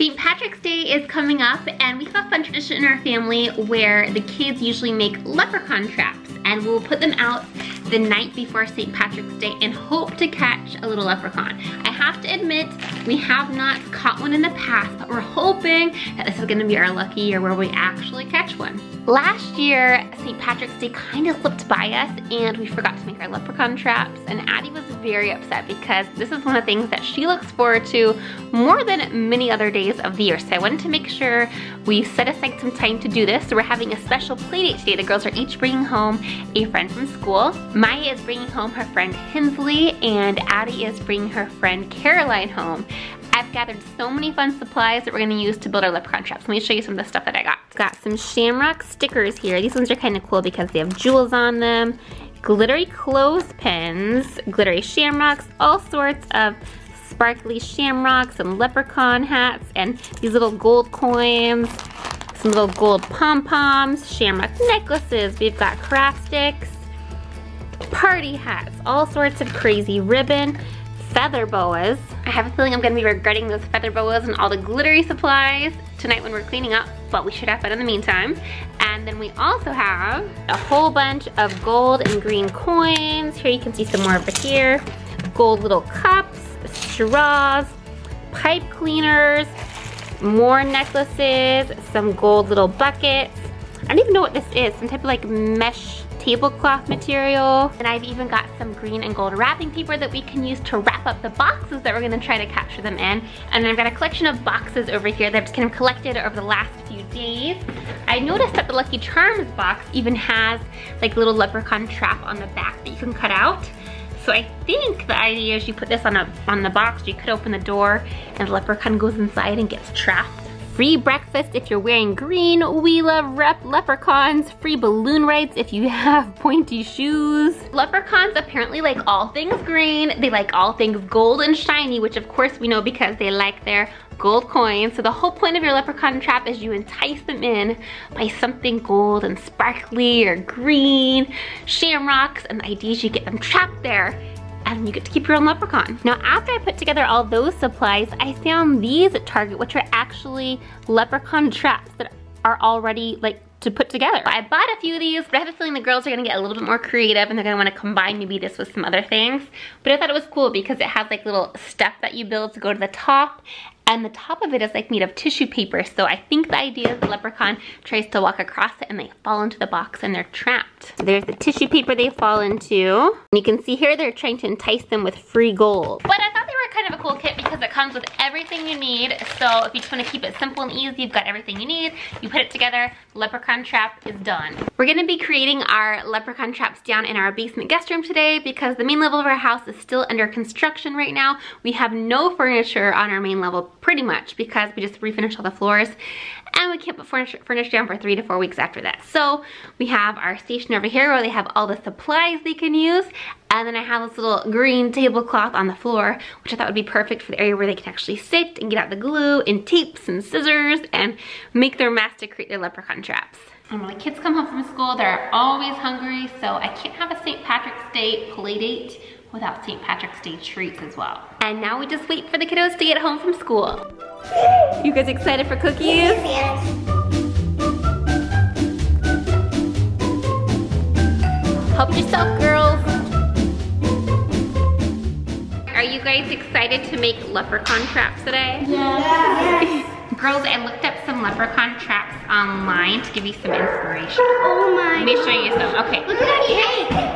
St. Patrick's Day is coming up, and we have a fun tradition in our family where the kids usually make leprechaun traps, and we'll put them out the night before St. Patrick's Day and hope to catch a little leprechaun. I have to admit, we have not caught one in the past, but we're hoping that this is gonna be our lucky year where we actually catch one. Last year, St. Patrick's Day kind of slipped by us and we forgot to make our leprechaun traps, and Addy was very upset because this is one of the things that she looks forward to more than many other days of the year. So I wanted to make sure we set aside some time to do this. So we're having a special playdate today. The girls are each bringing home a friend from school. Maya is bringing home her friend Hensley, and Addy is bringing her friend Caroline home. I've gathered so many fun supplies that we're gonna use to build our leprechaun traps. Let me show you some of the stuff that I got. Got some shamrock stickers here. These ones are kind of cool because they have jewels on them, glittery clothespins, glittery shamrocks, all sorts of sparkly shamrocks, some leprechaun hats, and these little gold coins, some little gold pom-poms, shamrock necklaces. We've got craft sticks, party hats, all sorts of crazy ribbon, feather boas. I have a feeling I'm gonna be regretting those feather boas and all the glittery supplies tonight when we're cleaning up, but we should have fun in the meantime. And then we also have a whole bunch of gold and green coins. Here you can see some more over here. Gold little cups, straws, pipe cleaners, more necklaces, some gold little buckets. I don't even know what this is, some type of like mesh tablecloth material. And I've even got some green and gold wrapping paper that we can use to wrap up the boxes that we're gonna try to capture them in. And I've got a collection of boxes over here that I've kind of collected over the last few days. I noticed that the Lucky Charms box even has like a little leprechaun trap on the back that you can cut out. So I think the idea is you put this on the box, you could open the door and the leprechaun goes inside and gets trapped. Free breakfast if you're wearing green. We love leprechauns. Free balloon rides if you have pointy shoes. Leprechauns apparently like all things green. They like all things gold and shiny, which of course we know because they like their gold coins. So the whole point of your leprechaun trap is you entice them in by something gold and sparkly or green, shamrocks, and the idea is you get them trapped there. And you get to keep your own leprechaun. Now, after I put together all those supplies, I found these at Target, which are actually leprechaun traps that are already like to put together. I bought a few of these, but I have a feeling the girls are gonna get a little bit more creative and they're gonna wanna combine maybe this with some other things. But I thought it was cool because it has like little stuff that you build to go to the top, and the top of it is like made of tissue paper. So I think the idea is the leprechaun tries to walk across it and they fall into the box and they're trapped. There's the tissue paper they fall into. And you can see here they're trying to entice them with free gold. But I thought they were kind of a cool kit because it comes with everything you need. So if you just wanna keep it simple and easy, you've got everything you need. You put it together, leprechaun trap is done. We're gonna be creating our leprechaun traps down in our basement guest room today because the main level of our house is still under construction right now. We have no furniture on our main level pretty much because we just refinished all the floors and we can't put furniture down for 3 to 4 weeks after that. So we have our station over here where they have all the supplies they can use, and then I have this little green tablecloth on the floor, which I thought would be perfect for the area where they can actually sit and get out the glue and tapes and scissors and make their mess to create their leprechaun traps. And when the kids come home from school, they're always hungry, so I can't have a St. Patrick's Day play date without St. Patrick's Day treats as well. And now we just wait for the kiddos to get home from school. You guys excited for cookies? Yes. Help yourself, girls. Are you guys excited to make leprechaun traps today? Yes. Girls, I looked up some leprechaun traps online to give you some inspiration. Oh my. Let me show you some. Okay. Look at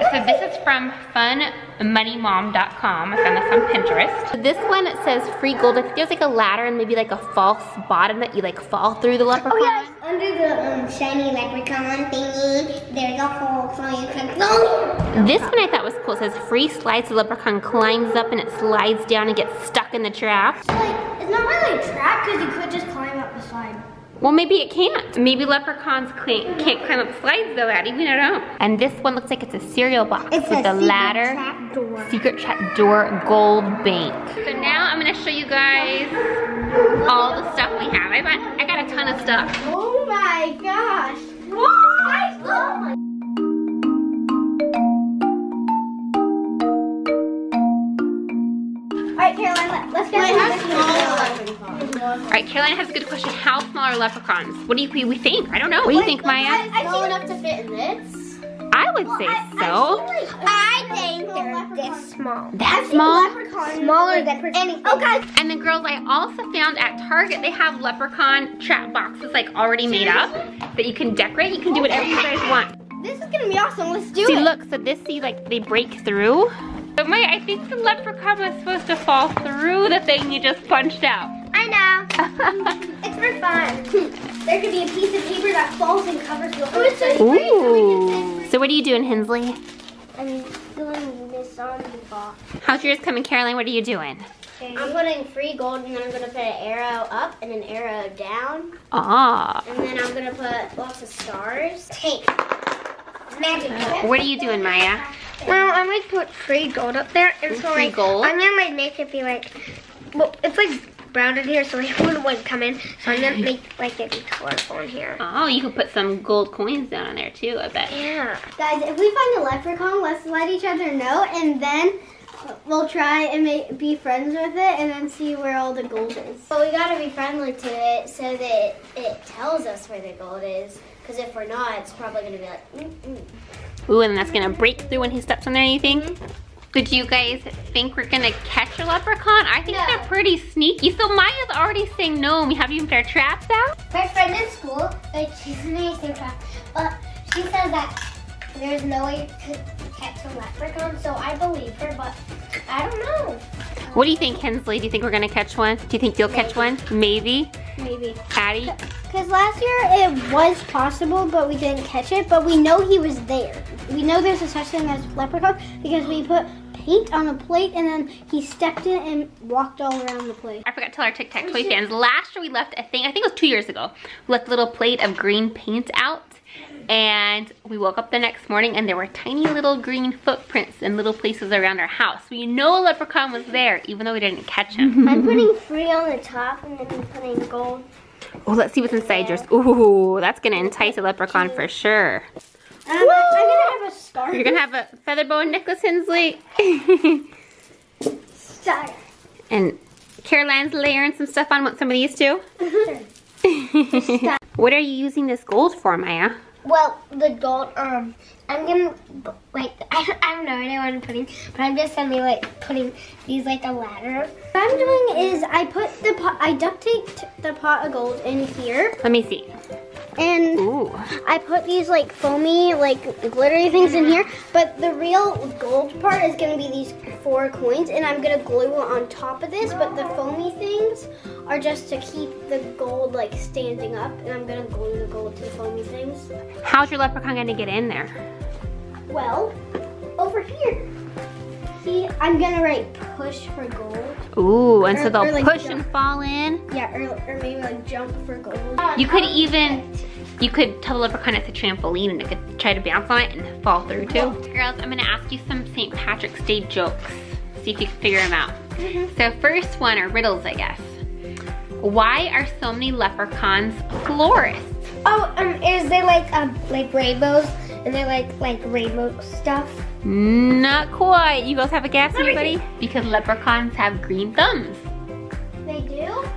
that. So this is from funmoneymom.com. I found this on Pinterest. So this one says free gold. I think there's like a ladder and maybe like a false bottom that you like fall through the leprechaun. Oh yeah. Under the shiny leprechaun thingy, there's a hole so you can go. This one I thought was cool. It says free slides. The leprechaun climbs up and it slides down and gets stuck in the trap. It's not really a trap because you could just climb up the slide. Well, maybe it can't. Maybe leprechauns can't climb up slides though, Addy. We don't know. And this one looks like it's a cereal box with a ladder, secret trap door, gold bank. So now I'm gonna show you guys all the stuff we have. I got a ton of stuff. Oh my gosh! What? Oh my. All right, Caroline, let's get one. All right, Caroline has a good question. How small are leprechauns? What do we think? I don't know. What do you think, Maya? I think enough to fit in this. I would say so. I think they're this small. That small? Smaller than anything. Okay. And then girls, I also found at Target they have leprechaun trap boxes like already made up that you can decorate. You can do whatever you guys want. This is gonna be awesome. Let's do it. See, look. So see, like they break through. But Maya, I think the leprechaun was supposed to fall through the thing you just punched out. I know. It's for fun. There could be a piece of paper that falls and covers the whole thing. Ooh. So what are you doing, Hensley? I'm doing this on the box. How's yours coming, Caroline? What are you doing? I'm putting 3 gold, and then I'm gonna put an arrow up and an arrow down. Ah. And then I'm gonna put lots of stars. Tape. Magic. What are you doing, Maya? Well, I'm gonna put 3 gold up there, and so like I'm gonna make it be like, well, it's like brown in here, so like one wouldn't come in. So I'm gonna make like it be colorful in here. Oh, you could put some gold coins down in there too, I bet. Yeah. Guys, if we find a leprechaun, let's let each other know, and then we'll try and be friends with it, and then see where all the gold is. But we gotta be friendly to it so that it tells us where the gold is. Because if we're not, it's probably gonna be like. Ooh, and that's gonna break through when he steps on there. You think? Did you guys think we're gonna catch a leprechaun? I think they're pretty sneaky. So Maya's already saying no. We haven't even put our traps out. My friend in school, like she's an amazing trap, but she says that there's no way to catch a leprechaun. So I believe her, but I don't know. What do you think, Hensley? Do you think we're gonna catch one? Do you think you'll catch one? Maybe. Maybe. Addy? Because last year it was possible, but we didn't catch it. But we know he was there. We know there's a such thing as leprechaun because we put paint on a plate and then he stepped in and walked all around the plate. I forgot to tell our Tic Tac Toy fans. Last year we left a thing, I think it was 2 years ago, we left a little plate of green paint out. And we woke up the next morning and there were tiny little green footprints in little places around our house. We know a leprechaun was there, even though we didn't catch him. I'm putting 3 on the top and then I'm putting gold. Oh, let's see what's inside yours. Ooh, that's gonna entice a leprechaun for sure. I'm gonna have a scarf. You're gonna have a feather boa necklace, Hensley. Star. And Caroline's layering some stuff on. Want some of these too? Sure. What are you using this gold for, Maya? Well, the gold, I'm gonna, like, I don't know what I'm putting, but I'm just suddenly, like, putting these, like, a ladder. What I'm doing is I put the pot, I duct taped the pot of gold in here. Let me see. And ooh. I put these, like, foamy, like, glittery things in here, but the real gold part is gonna be these 4 coins, and I'm gonna glue it on top of this, but the foamy things are just to keep the gold like standing up, and I'm gonna glue the gold to the foamy things. How's your leprechaun gonna get in there? Well, over here. See, I'm gonna write push for gold. Ooh, and so they'll like push jump. And fall in? Yeah, or maybe like jump for gold. You could even, you could tell the leprechaun it's a trampoline and it could try to bounce on it and fall through too. Well, girls, I'm gonna ask you some St. Patrick's Day jokes. See if you can figure them out. So first one are riddles, I guess. Why are so many leprechauns florists? Oh, is they like rainbows? And they like rainbow stuff? Not quite. You guys have a guess, anybody? Because leprechauns have green thumbs. They do?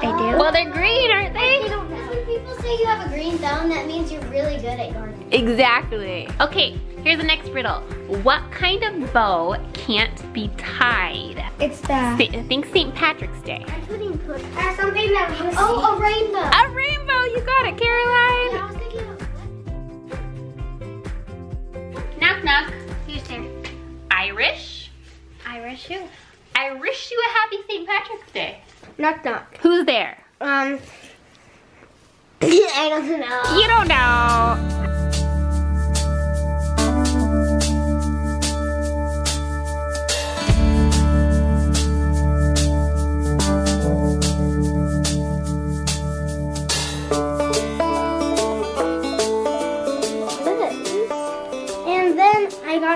They do. Well, they're green, aren't they? I don't know. When people say you have a green thumb, that means you're really good at gardening. Exactly. Okay, here's the next riddle. What kind of bow can't be tied? It's think St. Patrick's Day. I'm putting something that we a rainbow. A rainbow, you got it, Caroline. Yeah, I was thinking of knock knock. Who's there? Irish. Irish who? I wish you a happy St. Patrick's Day. Knock knock. Who's there? I don't know. You don't know.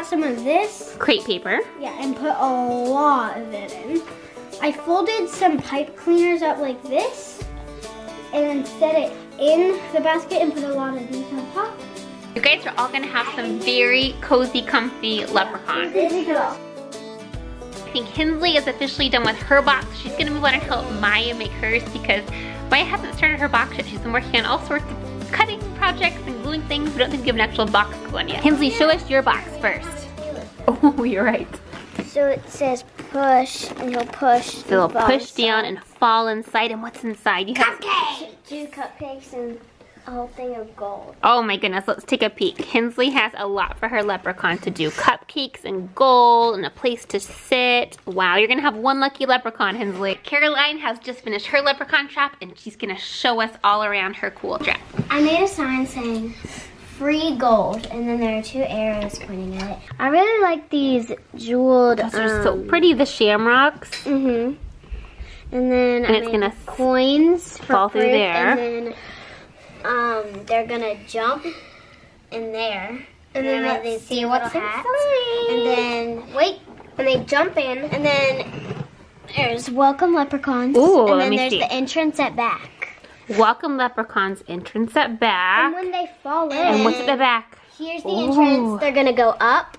Some of this crepe paper, yeah, and put a lot of it in. I folded some pipe cleaners up like this and then set it in the basket and put a lot of these on top. You guys are all gonna have some very cozy, comfy leprechauns. I think Hensley is officially done with her box. She's gonna move on and help Maya make hers because Maya hasn't started her box yet. She's been working on all sorts of cutting projects and gluing things. We don't think we have an actual box going yet. Hemsley, show us your box first. Oh, you're right. So it says push, and he'll push. So he'll push down and fall inside. And what's inside? You have two cupcakes and a whole thing of gold. Oh my goodness, let's take a peek. Hemsley has a lot for her leprechaun to do. Cupcakes and gold and a place to sit. Wow, you're gonna have one lucky leprechaun, Hemsley. Caroline has just finished her leprechaun shop and she's gonna show us all around her cool trap. I made a sign saying free gold, and then there are two arrows pointing at it. I really like these jeweled. Those are so pretty, the shamrocks. Mm-hmm. And then and I it's gonna coins fall through there. And then, they're gonna jump in there, and then they see what's inside. And then wait, and they jump in, and then there's welcome leprechauns. Ooh, and then there's the entrance at back. Welcome leprechauns entrance at back. And when they fall in, and what's at the back? Here's the entrance. They're gonna go up,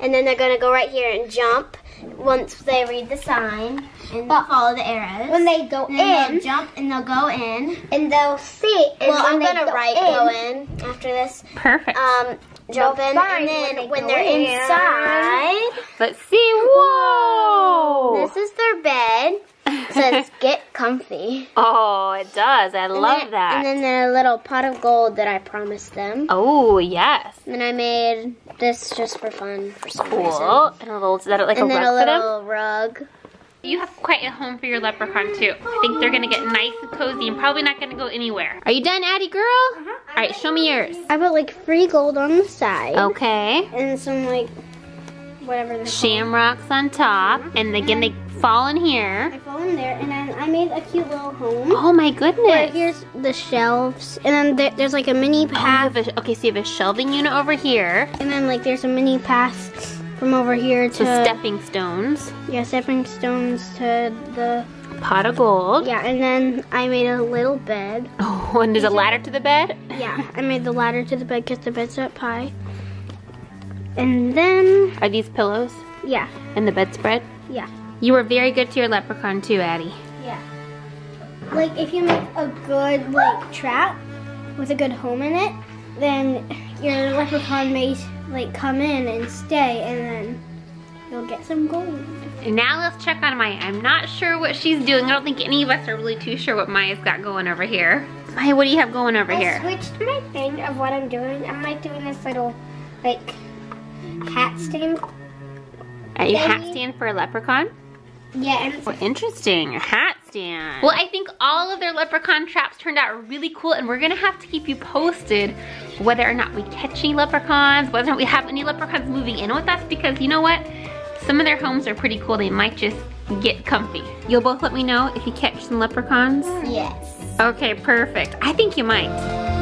and then they're gonna go right here and jump. Once they read the sign and follow the arrows. When they go in, they'll jump and they'll go in. And they'll see. And well, I'm going to write go in after this. Perfect. Jump in. And then when they're inside. Let's see. Whoa. This is their bed. It says get comfy. Oh, it does. I love that. And then the little pot of gold that I promised them. Oh, yes. And then I made this just for fun for some reason. Cool. And a little, is that like a rug for them? And then a little rug. You have quite a home for your leprechaun, too. I think they're going to get nice and cozy and probably not going to go anywhere. Are you done, Addy girl? Uh-huh. All right, show me yours. I put like free gold on the side. Okay. And some like whatever they're shamrocks on top. Mm-hmm. And again, they fall in here. I fall in there, and then I made a cute little home. Oh my goodness. Where here's the shelves, and then there's like a mini path. Okay, so you have a shelving unit over here. And then like there's a mini path from over here to stepping stones. Yeah, stepping stones to the pot of gold. Yeah, and then I made a little bed. Oh, and there's a ladder to the bed? Yeah, I made the ladder to the bed because the bed's up high. And then... Are these pillows? Yeah. And the bedspread? Yeah. You were very good to your leprechaun too, Addy. Yeah. Like if you make a good like trap with a good home in it, then your leprechaun may like come in and stay, and then you'll get some gold. And now let's check on Maya. I'm not sure what she's doing. I don't think any of us are really too sure what Maya's got going over here. Maya, what do you have going over here? I switched my thing of what I'm doing. I'm like doing this little like hat stand. Are you hat stand for a leprechaun? Yeah. Well, interesting, a hat stand. Well, I think all of their leprechaun traps turned out really cool, and we're gonna have to keep you posted whether or not we catch any leprechauns, whether or not we have any leprechauns moving in with us, because you know what? Some of their homes are pretty cool. They might just get comfy. You'll both let me know if you catch some leprechauns? Yes. Okay, perfect. I think you might.